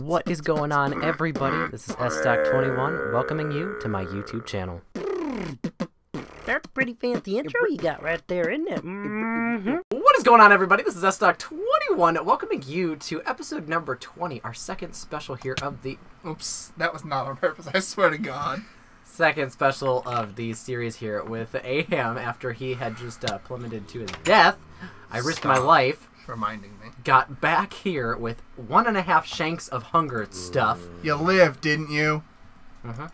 What is going on, everybody? This is Sstock21 welcoming you to my YouTube channel. That's a pretty fancy intro you got right there, isn't it? What is going on, everybody? This is Sstock21 welcoming you to episode number 20, our second special here of the... Oops, that was not on purpose, I swear to God. Second special of the series here with Aham after he had just plummeted to his death. I risked my life. Reminding me. Got back here with 1.5 shanks of hunger stuff. You lived, didn't you? Uh-huh.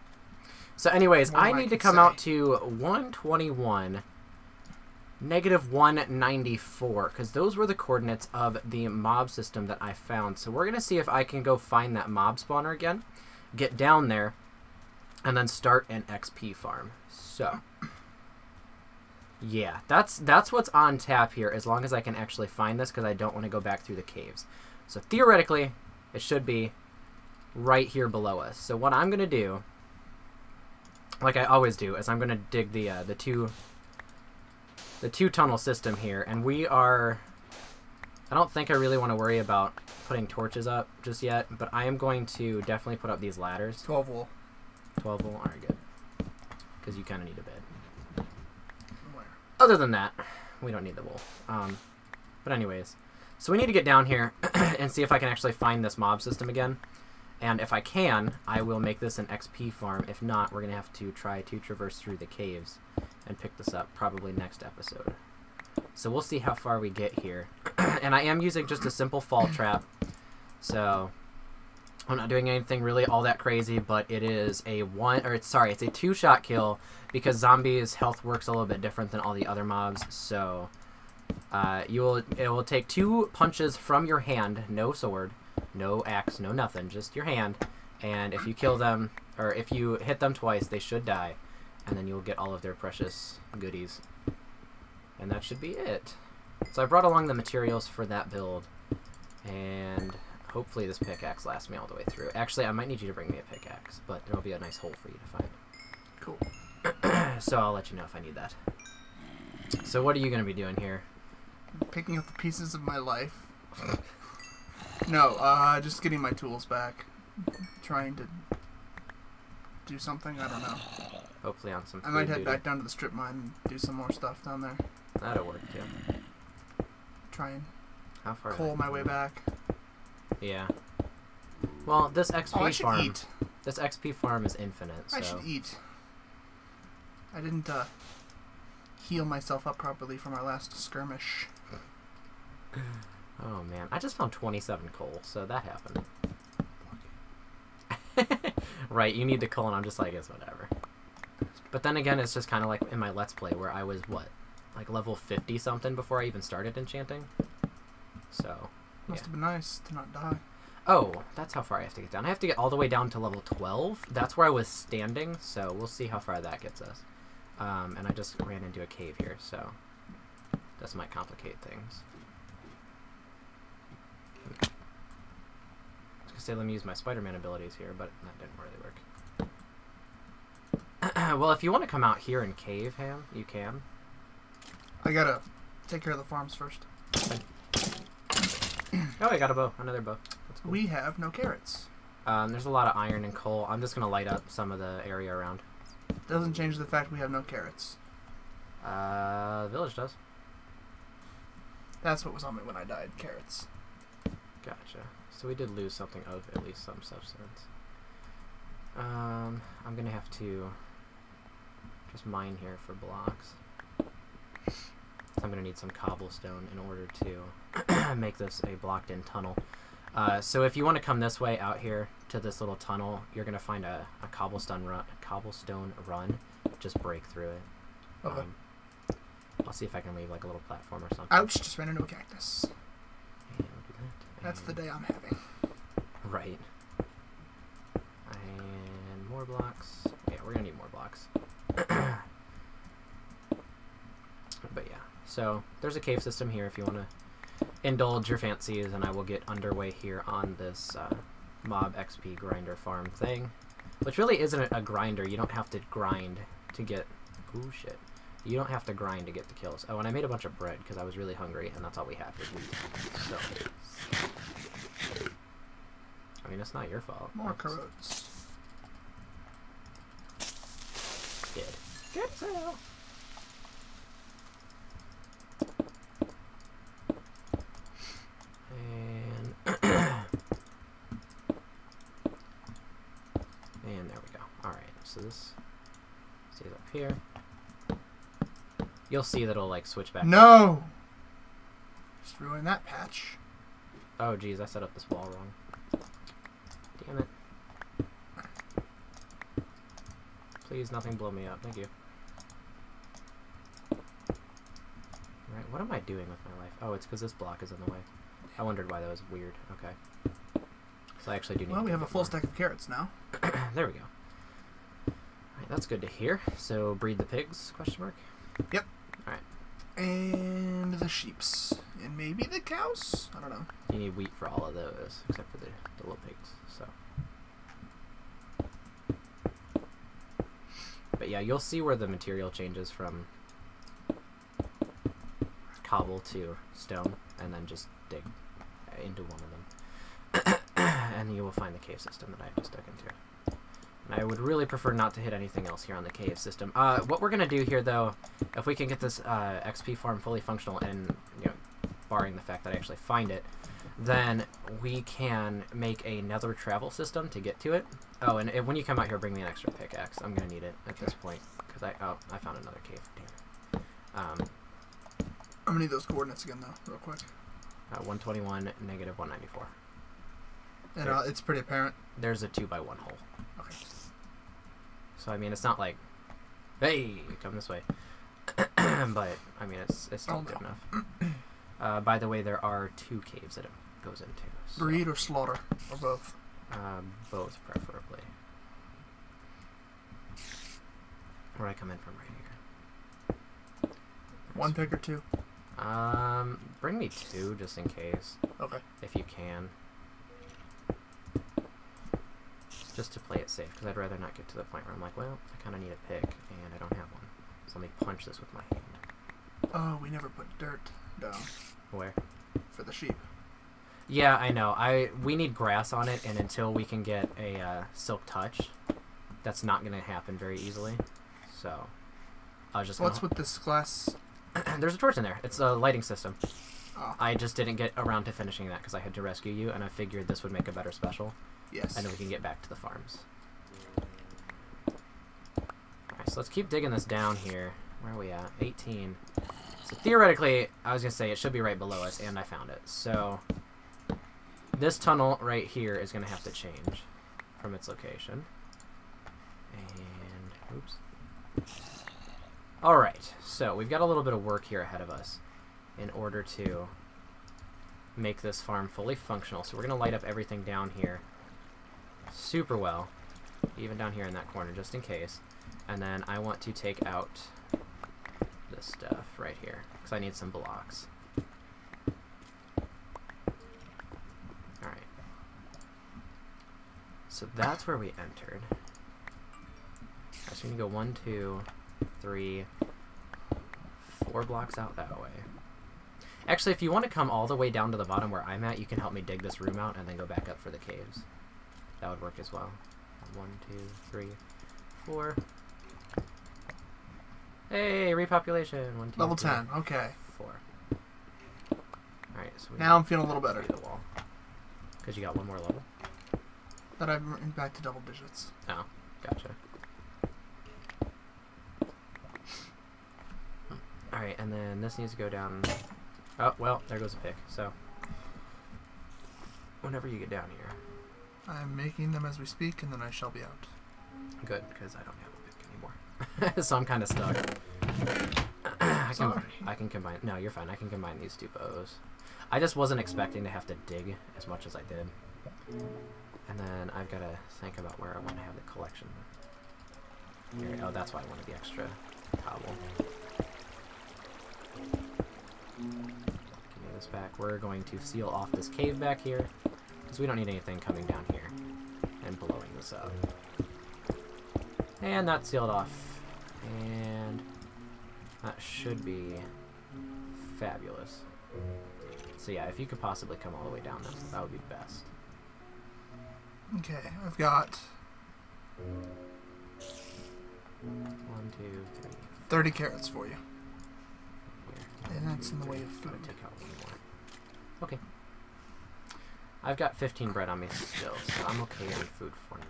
So anyways, I need to come out to 121, negative 194, because those were the coordinates of the mob system that I found. So we're going to see if I can go find that mob spawner again, get down there, and then start an XP farm. So... yeah, that's what's on tap here, as long as I can actually find this, because I don't want to go back through the caves. So theoretically, it should be right here below us. So what I'm going to do, like I always do, is I'm going to dig the two tunnel system here. And we are... I don't think I really want to worry about putting torches up just yet, but I am going to definitely put up these ladders. 12 wool. 12 wool, alright, good. Because you kind of need a bed. Other than that, we don't need the wool. But anyways, so we need to get down here and see if I can actually find this mob system again. And if I can, I will make this an XP farm. If not, we're going to have to try to traverse through the caves and pick this up probably next episode. So we'll see how far we get here. And I am using just a simple fall trap. So I'm not doing anything really all that crazy, but it is a two-shot kill because zombies' health works a little bit different than all the other mobs. So it will take 2 punches from your hand, no sword, no axe, no nothing, just your hand. And if you kill them, or if you hit them twice, they should die, and then you'll get all of their precious goodies. And that should be it. So I brought along the materials for that build, and hopefully this pickaxe lasts me all the way through. Actually, I might need you to bring me a pickaxe, but there'll be a nice hole for you to find. Cool. So I'll let you know if I need that. So what are you going to be doing here? Picking up the pieces of my life. No, just getting my tools back. Trying to do something, I don't know. Hopefully on some food. I might head back down to the strip mine and do some more stuff down there. That'll work, too. Trying to coal my way back. Yeah. Well, this XP farm is infinite. So. I should eat. I didn't heal myself up properly from our last skirmish. Oh man, I just found 27 coal, so that happened. Right, you need the coal, and I'm just like, it's whatever. But then again, it's just kind of like in my Let's Play where I was like level 50 something before I even started enchanting. So. Yeah. Must have been nice to not die. Oh, that's how far I have to get down. I have to get all the way down to level 12. That's where I was standing, so we'll see how far that gets us. And I just ran into a cave here, so this might complicate things. I was going to say, let me use my Spider-Man abilities here, but that didn't really work. Well, if you want to come out here and cave, Ham, you can. I got to take care of the farms first. Oh, I got a bow. Another bow. That's cool. We have no carrots. There's a lot of iron and coal. I'm just going to light up some of the area around. Doesn't change the fact we have no carrots. The village does. That's what was on me when I died. Carrots. Gotcha. So we did lose something of at least some substance. I'm going to have to just mine here for blocks. I'm going to need some cobblestone in order to make this a blocked-in tunnel. So if you want to come this way out here to this little tunnel, you're going to find a cobblestone run. Just break through it. Okay. I'll see if I can leave like a little platform or something. Ouch, just ran into a cactus. And we'll do that. That's the day I'm having. Right. And more blocks. Yeah, we're going to need more blocks. But yeah. So there's a cave system here if you want to indulge your fancies, and I will get underway here on this mob XP grinder farm thing, which really isn't a grinder. You don't have to grind to get... ooh, shit. You don't have to grind to get the kills. Oh, and I made a bunch of bread because I was really hungry, and that's all we had. So I mean, it's not your fault. More carrots. Good. Good sale. And and there we go. All right. So this stays up here. You'll see that it'll like switch back. No. Just ruin that patch. Oh geez, I set up this wall wrong. Damn it. Please, nothing blow me up. Thank you. Alright, what am I doing with my life? Oh, it's because this block is in the way. I wondered why that was weird. Okay. So I actually do need to... Well, we have a full stack of carrots now. There we go. Alright, that's good to hear. So, breed the pigs, question mark? Yep. Alright. And the sheeps. And maybe the cows? I don't know. You need wheat for all of those, except for the little pigs, so... But yeah, you'll see where the material changes from cobble to stone, and then just dig into one of them. And you will find the cave system that I've just dug into. And I would really prefer not to hit anything else here on the cave system. What we're going to do here, though, if we can get this XP farm fully functional, and you know, barring the fact that I actually find it, then we can make another travel system to get to it. Oh, and when you come out here, bring me an extra pickaxe. I'm going to need it at this point. Because I found another cave. Damn it. I'm going to need those coordinates again, though, real quick. 121, negative 194. And it's pretty apparent. There's a 2x1 hole. Okay. So, I mean, it's not like, hey, come this way. But, I mean, it's still good enough. By the way, there are two caves that it goes into. So. Breed or slaughter? Or both? Both, preferably. Where I come in from right here. There's one pick or two? Bring me two, just in case. Okay. If you can. Just to play it safe, because I'd rather not get to the point where I'm like, well, I kind of need a pick, and I don't have one. So let me punch this with my hand. Oh, we never put dirt down. Where? For the sheep. Yeah, I know. We need grass on it, and until we can get a silk touch, that's not going to happen very easily. So, I was just. What's with this glass? There's a torch in there. It's a lighting system. Oh. I just didn't get around to finishing that because I had to rescue you, and I figured this would make a better special. Yes. And then we can get back to the farms. All right, so let's keep digging this down here. Where are we at? 18. So theoretically, I was going to say it should be right below us, and I found it. So this tunnel right here is going to have to change from its location. And, oops. All right, so we've got a little bit of work here ahead of us in order to make this farm fully functional. So we're going to light up everything down here super well, even down here in that corner, just in case. And then I want to take out this stuff right here, because I need some blocks. Alright. So that's where we entered. I just need to go 1, 2, 3, 4 blocks out that way. Actually, if you want to come all the way down to the bottom where I'm at, you can help me dig this room out and then go back up for the caves. That would work as well. 1, 2, 3, 4. Hey, repopulation. 1, 2, Level 3, 10. Okay. 4. All right. So we now I'm feeling a little better. The wall. Because you got one more level. That I'm back to double digits. Oh, gotcha. All right, and then this needs to go down. Oh well, there goes a pick. So whenever you get down here, I'm making them as we speak, and then I shall be out. Good, because I don't have a pick anymore. So I'm kind of stuck. I can combine... No, you're fine. I can combine these two bows. I just wasn't expecting to have to dig as much as I did. And then I've got to think about where I want to have the collection. Here, oh, that's why I wanted the extra cobble. Give me this back. We're going to seal off this cave back here, because we don't need anything coming down here and blowing this up. And that's sealed off. And that should be fabulous. So yeah, if you could possibly come all the way down, that would be best. Okay, I've got 1, 2, 3. 30 carrots for you. Here. And that's in the way of food. Take out one more. Okay. I've got 15 bread on me still, so I'm okay on food for now.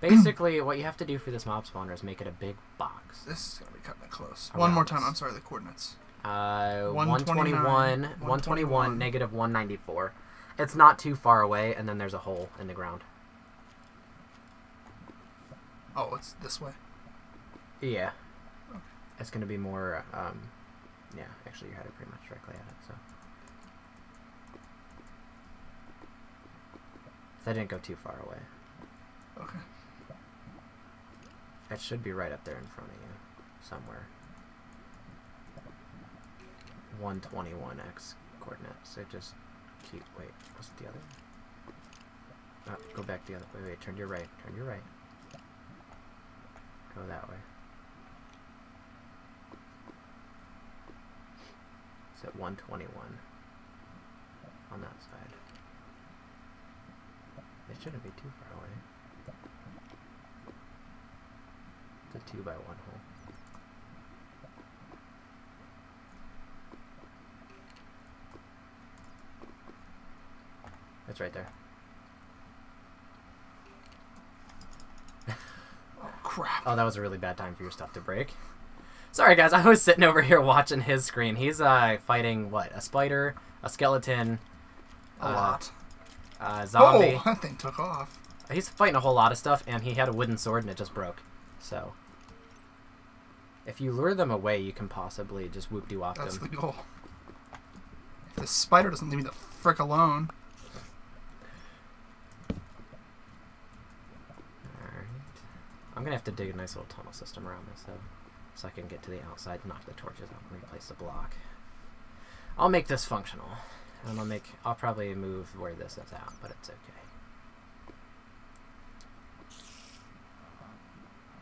Basically, what you have to do for this mob spawner is make it a big box. This is going to be cutting it close. One more time, I'm sorry, the coordinates. 121, -194. It's not too far away, and then there's a hole in the ground. Oh, it's this way? Yeah. Okay. It's going to be more, yeah, actually you had it pretty much directly at it, so. That didn't go too far away. Okay. That should be right up there in front of you, somewhere. 121 x coordinate. So just keep. Wait, what's the other? Oh, go back the other way. Wait, turn to your right. Turn to your right. Go that way. It's at 121 on that side. It shouldn't be too far away. It's a 2x1 hole. It's right there. Oh, crap. Oh, that was a really bad time for your stuff to break. Sorry, guys. I was sitting over here watching his screen. He's fighting, what, a spider, a skeleton. A lot. Zombie. Oh, that thing took off. He's fighting a whole lot of stuff, and he had a wooden sword, and it just broke. So, if you lure them away, you can possibly just whoop-de-wop them. That's the goal. If this spider doesn't leave me the frick alone. Alright. I'm going to have to dig a nice little tunnel system around this, though, so I can get to the outside, knock the torches out, and replace the block. I'll make this functional. And I'll probably move where this is at, but it's okay.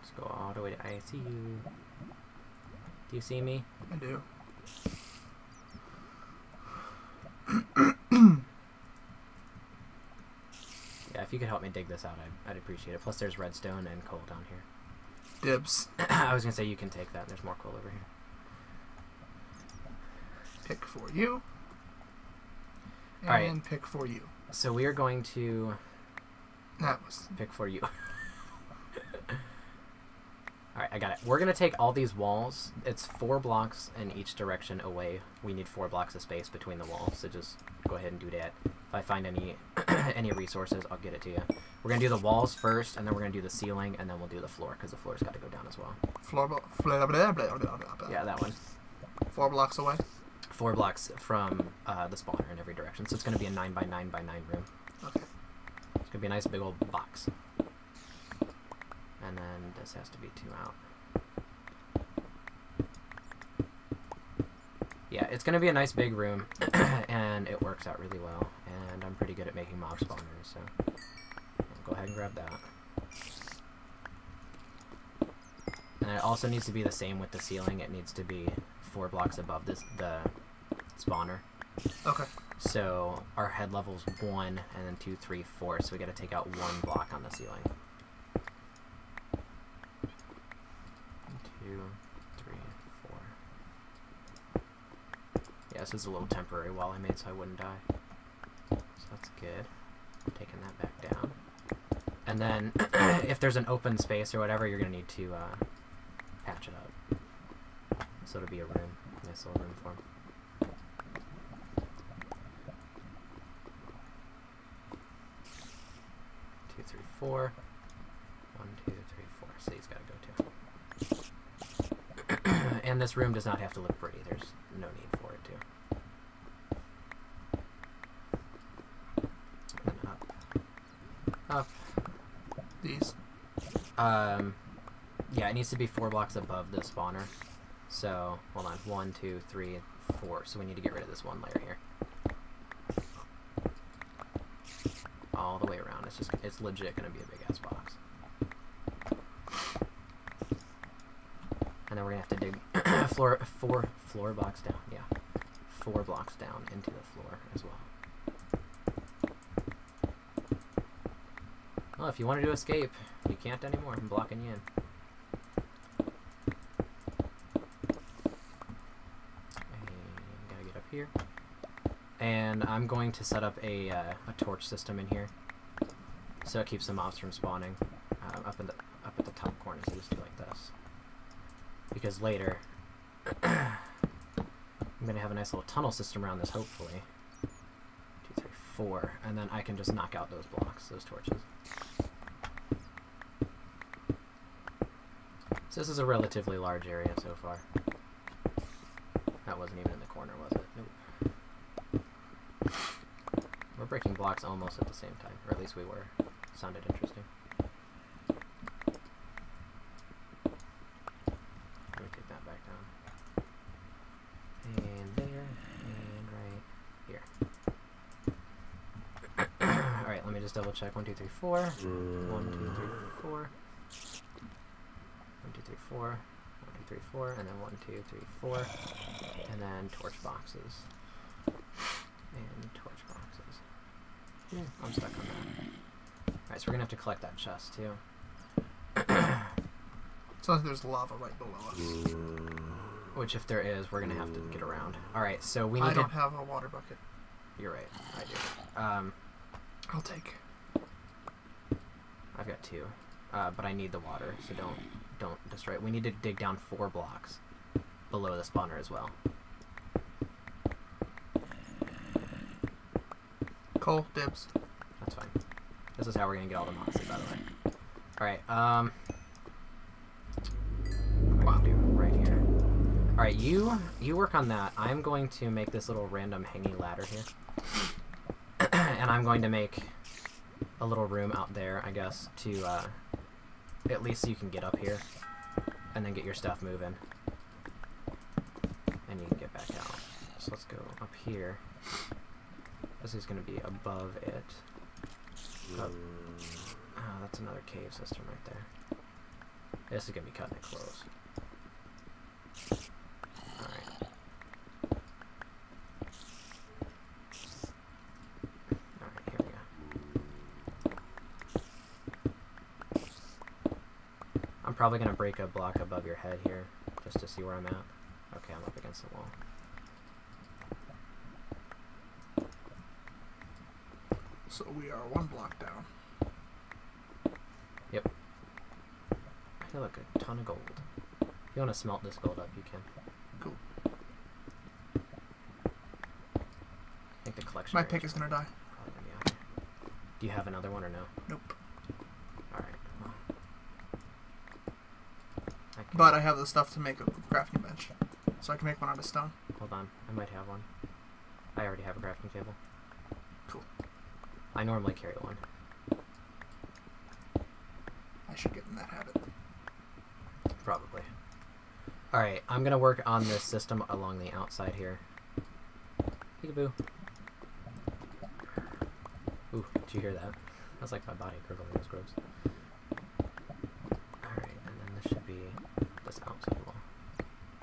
Let's go all the way to I see you. Do you see me? I do. Yeah, if you could help me dig this out, I'd appreciate it. Plus there's redstone and coal down here. Dibs. I was going to say you can take that. There's more coal over here. Pick for you. And all right. Pick for you. So we are going to pick for you. Alright, I got it. We're going to take all these walls. It's 4 blocks in each direction away. We need 4 blocks of space between the walls, so just go ahead and do that. If I find any any resources, I'll get it to you. We're going to do the walls first, and then we're going to do the ceiling, and then we'll do the floor, because the floor's got to go down as well. Yeah, that one. 4 blocks away. 4 blocks from the spawner in every direction. So it's going to be a 9x9x9 room. Okay. It's going to be a nice big old box. And then this has to be 2 out. Yeah, it's going to be a nice big room, and it works out really well. And I'm pretty good at making mob spawners, so I'll go ahead and grab that. And it also needs to be the same with the ceiling. It needs to be 4 blocks above the spawner. Okay. So our head level's 1, and then 2, 3, 4. So we got to take out 1 block on the ceiling. 2, 3, 4. Yeah, this is a little temporary wall I made so I wouldn't die. So that's good. Taking that back down. And then if there's an open space or whatever, you're gonna need to patch it up. So it'll be a room, nice little room for him. Two, three, four. 1, 2, 3, 4. So he's got to go too. And this room does not have to look pretty. There's no need for it to. And then up. These. Yeah, it needs to be 4 blocks above the spawner. So, hold on, 1, 2, 3, 4. So we need to get rid of this one layer here. All the way around. It's legit going to be a big-ass box. And then we're going to have to dig four blocks down. Yeah, 4 blocks down into the floor as well. Well, if you wanted to escape, you can't anymore. I'm blocking you in. And gotta get up here. And I'm going to set up a torch system in here, so it keeps the mobs from spawning up at the top corner. So just do like this, because later I'm gonna have a nice little tunnel system around this, hopefully. 2, 3, 4, and then I can just knock out those blocks, those torches. So this is a relatively large area so far. That wasn't even in the corner, was it? Nope. We're breaking blocks almost at the same time, or at least we were. Sounded interesting. Let me take that back down. And there, and right here. Alright, let me just double check. 1, 2, 3, 4. 1, 2, 3, 4. 1, 2, 3, 4. 1, 2, 3, 4. And then 1, 2, 3, 4. And then torch boxes. And torch boxes. Yeah, I'm stuck on that. Alright, so we're gonna have to collect that chest too. It's not like there's lava right below us. Which, if there is, we're gonna have to get around. Alright, so we need. I don't have a water bucket. You're right. I do. I'll take. I've got 2, but I need the water, so don't destroy it. We need to dig down 4 blocks below the spawner as well. Coal, dibs. That's fine. This is how we're gonna get all the moxie, by the way. All right. What do I do right here? All right, you work on that. I'm going to make this little random hanging ladder here. And I'm going to make a little room out there, I guess, to at least so you can get up here and then get your stuff moving, and you can get back out. So let's go up here. This is going to be above it. Oh, that's another cave system right there. This is going to be cutting it close. Probably gonna break a block above your head here just to see where I'm at. Okay, I'm up against the wall. So we are 1 block down. Yep. I feel like a ton of gold. If you wanna smelt this gold up, you can. Cool. I think the collection. My pick is gonna die. Probably gonna be out here. Do you have another one or no? Nope. But I have the stuff to make a crafting bench, so I can make one out of stone. Hold on, I might have one. I already have a crafting table. Cool. I normally carry one. I should get in that habit. Probably. Alright, I'm gonna work on this system along the outside here. Peekaboo. Ooh, did you hear that? That's like my body gurgling, those gross. Alright, and then this should be... outside wall.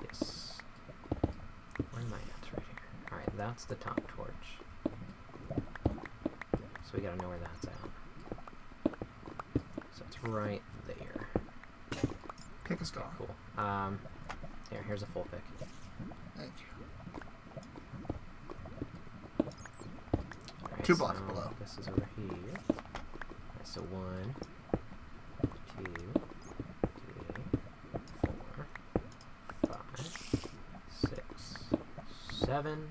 Yes. Where am I at? Right here. Alright, that's the top torch. So we gotta know where that's at. So it's right there. Pick is gone. Okay, cool. Here, here's a full pick. Thank you. Right, 2 blocks so below. This is over here. Right, so 1, 2... 7,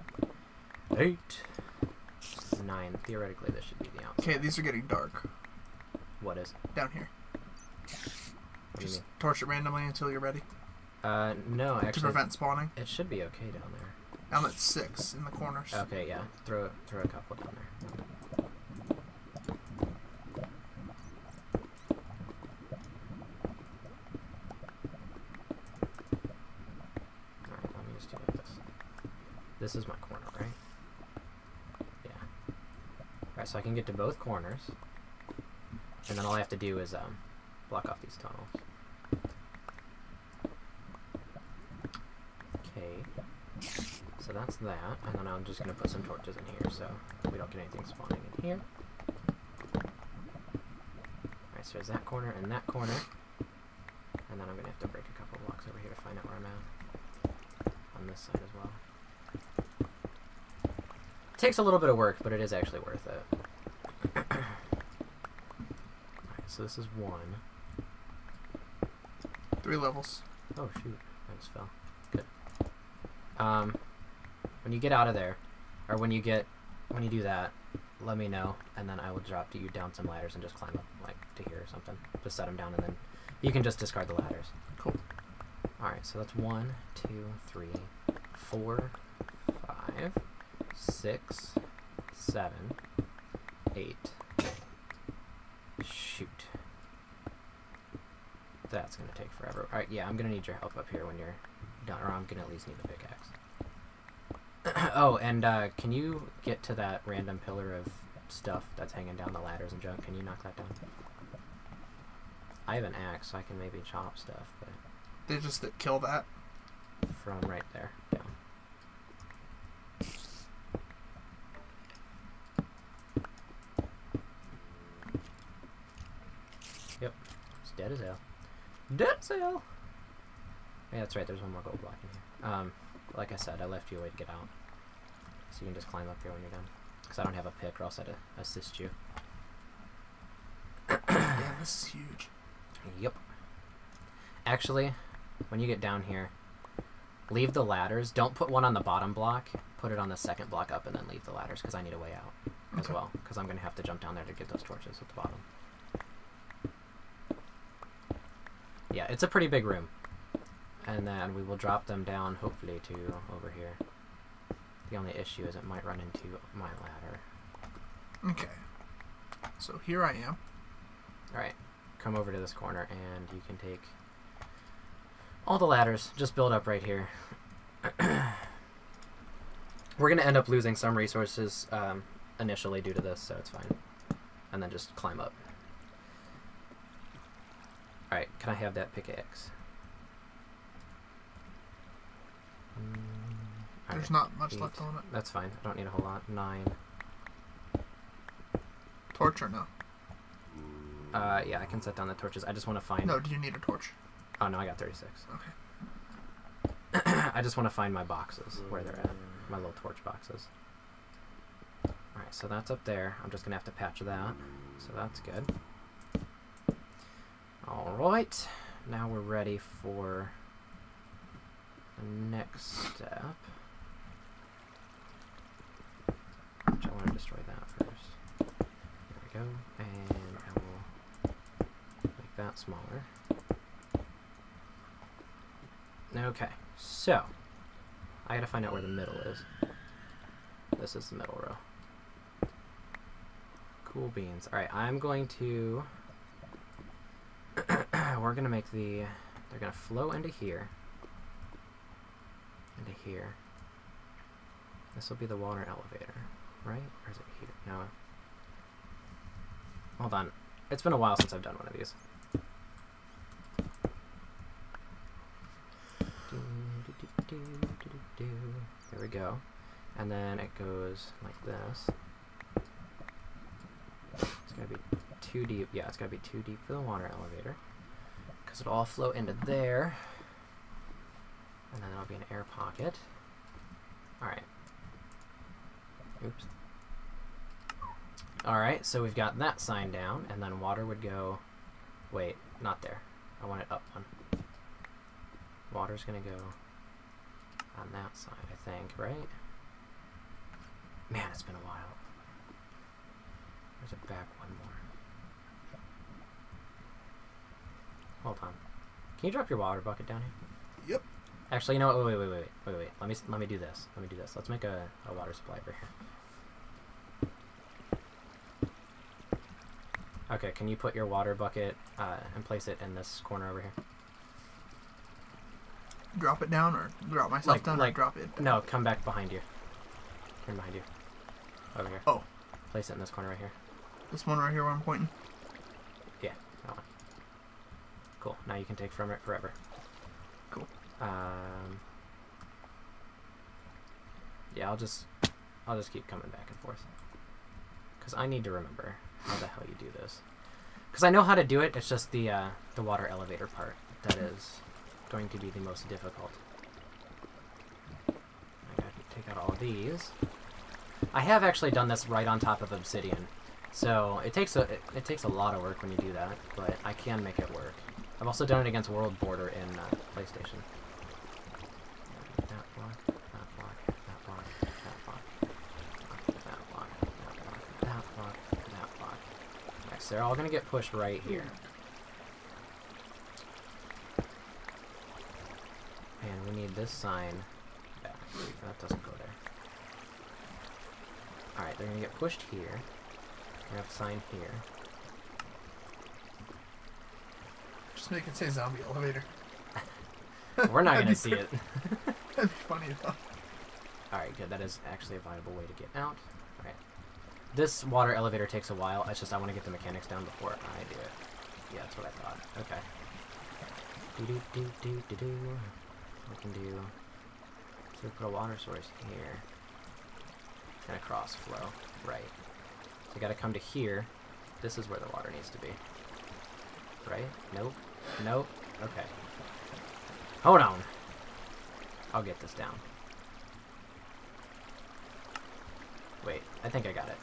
8, 9. Theoretically, this should be the outside. Okay, these are getting dark. What is? Down here. What just torch it randomly until you're ready. No, actually. To prevent spawning. It should be okay down there. I'm at 6 in the corners. Okay, yeah. Throw a couple down there. This is my corner, right? Yeah. Alright, so I can get to both corners. And then all I have to do is block off these tunnels. Okay. So that's that. And then I'm just going to put some torches in here so we don't get anything spawning in here. Okay, so there's that corner and that corner. And then I'm going to have to break a couple blocks over here to find out where I'm at. On this side as well. It takes a little bit of work, but it is actually worth it. Alright, so this is one. 3 levels. Oh shoot, I just fell. Good. When you get out of there, or when you do that, let me know, and then I will drop you down some ladders and just climb up, like, to here or something. Just set them down, and then you can just discard the ladders. Cool. Alright, so that's 1, 2, 3, 4, 5, 6, 7, 8. Shoot. That's going to take forever. Alright, yeah, I'm going to need your help up here when you're done, or I'm going to at least need the pickaxe. Oh, and can you get to that random pillar of stuff that's hanging down the ladders and junk? Can you knock that down? I have an axe, so I can maybe chop stuff. But they just kill that? From right there, down. Yep, it's dead as hell. Dead as hell! Yeah, that's right, there's one more gold block in here. Like I said, I left you a way to get out. So you can just climb up here when you're done. Because I don't have a pick or else I'd assist you. Yeah, this is huge. Yep. Actually, when you get down here, leave the ladders. Don't put one on the bottom block. Put it on the second block up and then leave the ladders because I need a way out as well. Because I'm going to have to jump down there to get those torches at the bottom. Yeah, it's a pretty big room. And then we will drop them down, hopefully, to over here. The only issue is it might run into my ladder. Okay. So here I am. Alright. Come over to this corner, and you can take all the ladders. Just build up right here. We're going to end up losing some resources initially due to this, so it's fine. And then just climb up. Alright, can I have that pickaxe? There's not much left on it. That's fine. I don't need a whole lot. 9. Torch or no? Yeah, I can set down the torches. I just want to find... No, do you need a torch? Oh, no, I got 36. Okay. I just want to find my boxes, where they're at. My little torch boxes. Alright, so that's up there. I'm just going to have to patch that. So that's good. Alright. Now we're ready for... next step, which I want to destroy that first. There we go, and I will make that smaller. Okay, so I gotta find out where the middle is. This is the middle row. Cool beans. Alright, I'm going to we're gonna make they're gonna flow into here. Into here. This will be the water elevator, right? Or is it here? No. Hold on. It's been a while since I've done one of these. There we go. And then it goes like this. It's gotta be too deep. Yeah, it's gotta be too deep for the water elevator. Because it'll all flow into there. And then that'll be an air pocket. Alright. Oops. Alright, so we've got that sign down, and then water would go... Wait, not there. I want it up one. Water's gonna go on that side, I think, right? Man, it's been a while. There's a back one more. Hold on. Can you drop your water bucket down here? Yep. Actually, you know what? Wait. Let me do this. Let's make a water supply over here. Okay, can you put your water bucket and place it in this corner over here? Drop it down, or drop myself down, or drop it down? No, come back behind you. Turn behind you. Over here. Oh. Place it in this corner right here. This one right here where I'm pointing? Yeah, that one. Cool. Now you can take from it forever. Cool. Yeah, I'll just keep coming back and forth. Because I need to remember how the hell you do this. Because I know how to do it, it's just the water elevator part that is going to be the most difficult. I gotta take out all these. I have actually done this right on top of obsidian, so it takes a lot of work when you do that, but I can make it work. I've also done it against World Border in PlayStation. That block, that block, that block, that block, that block, that block, that block, that block. Okay, so they're all gonna get pushed right here. And we need this sign back. That doesn't go there. Alright, they're gonna get pushed here. We have a sign here. Just make it say zombie elevator. We're not gonna see it. That'd be funny though. Alright, good. That is actually a viable way to get out. Alright. This water elevator takes a while. It's just I want to get the mechanics down before I do it. Yeah, that's what I thought. Okay. Do-do-do-do-do-do. We can do... So we put a water source here. And a cross flow. Right. So you gotta come to here. This is where the water needs to be. Right? Nope. Nope. Okay. Hold on. I'll get this down. Wait, I think I got it.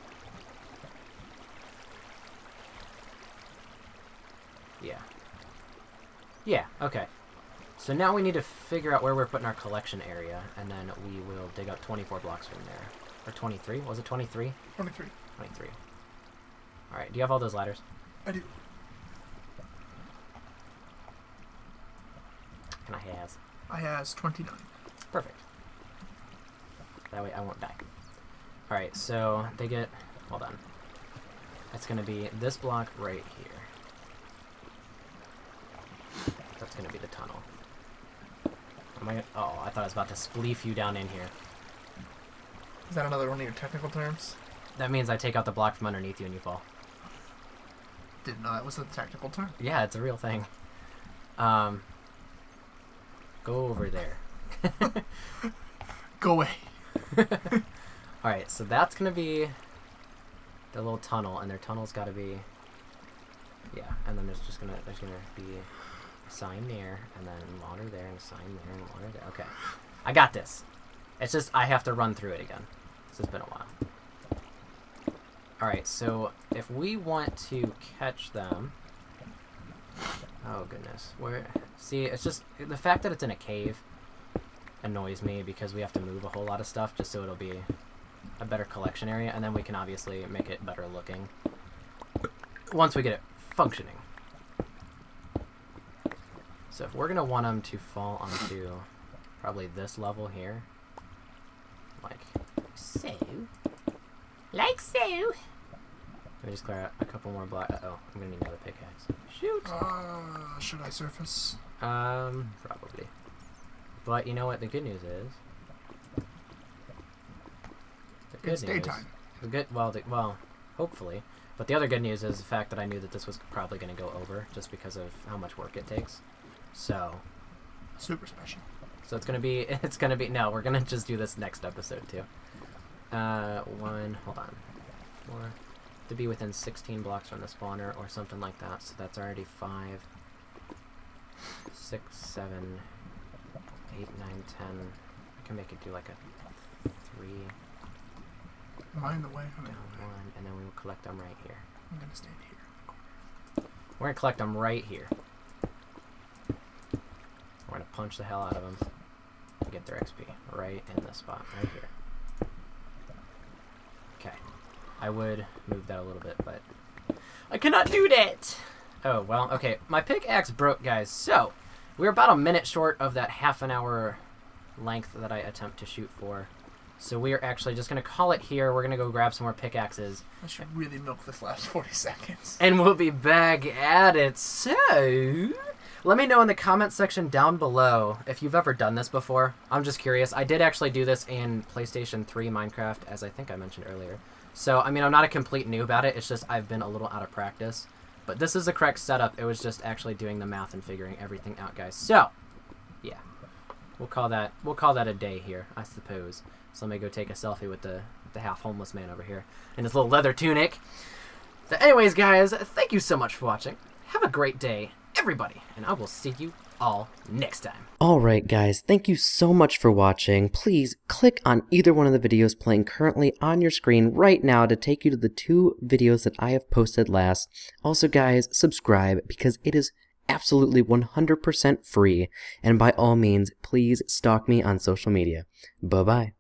Yeah. Yeah, okay. So now we need to figure out where we're putting our collection area, and then we will dig up 24 blocks from there. Or 23? Was it 23? 23. 23. Alright, do you have all those ladders? I do. Can I has? I has 29. Perfect. That way I won't die. Alright, so they get... Hold on. That's going to be this block right here. That's going to be the tunnel. Am I gonna... Oh, I thought I was about to spleef you down in here. Is that another one of your technical terms? That means I take out the block from underneath you and you fall. Didn't know that was a technical term. Yeah, it's a real thing. Go over there. Go away. Alright, so that's going to be the little tunnel, and their tunnel's got to be... Yeah, and then there's just going to be a sign there, and then water there, and a sign there, and water there. Okay, I got this. It's just I have to run through it again. This has been a while. Alright, so if we want to catch them... Oh, goodness. Where? See, it's just... The fact that it's in a cave annoys me because we have to move a whole lot of stuff just so it'll be a better collection area, and then we can obviously make it better looking once we get it functioning. So if we're going to want them to fall onto... Probably this level here. Like so. Like so. Let me just clear out a couple more blocks. Uh-oh, I'm gonna need another pickaxe. Shoot! Should I surface? Probably. But you know what the good news is? The good news. It's daytime. The good, well, hopefully. But the other good news is the fact that I knew that this was probably gonna go over just because of how much work it takes. So. Super special. So it's gonna be, no, we're gonna just do this next episode too. One, hold on. Four, to be within 16 blocks from the spawner or something like that. So that's already 5, 6, 7, 8, 9, 10. I can make it do like a 3. Mind the way. Down one, and then we will collect them right here. I'm gonna stand here. We're gonna collect them right here. We're gonna punch the hell out of them. Get their XP right in this spot right here. Okay, I would move that a little bit, but I cannot do that. Oh well. Okay, my pickaxe broke, guys. So we're about a minute short of that half an hour length that I attempt to shoot for. So we are actually just gonna call it here. We're gonna go grab some more pickaxes. I should really milk this last 40 seconds. And we'll be back at it. So. Let me know in the comments section down below if you've ever done this before. I'm just curious. I did actually do this in PlayStation 3 Minecraft, as I think I mentioned earlier. So, I mean, I'm not a complete noob at it. It's just I've been a little out of practice. But this is the correct setup. It was just actually doing the math and figuring everything out, guys. So, yeah. We'll call that a day here, I suppose. So let me go take a selfie with the half-homeless man over here in his little leather tunic. But anyways, guys, thank you so much for watching. Have a great day, everybody, and I will see you all next time. Alright guys, thank you so much for watching. Please click on either one of the videos playing currently on your screen right now to take you to the two videos that I have posted last. Also guys, subscribe because it is absolutely 100% free, and by all means, please stalk me on social media. Bye-bye.